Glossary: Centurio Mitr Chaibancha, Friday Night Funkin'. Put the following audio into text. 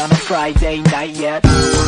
On a Friday night yet.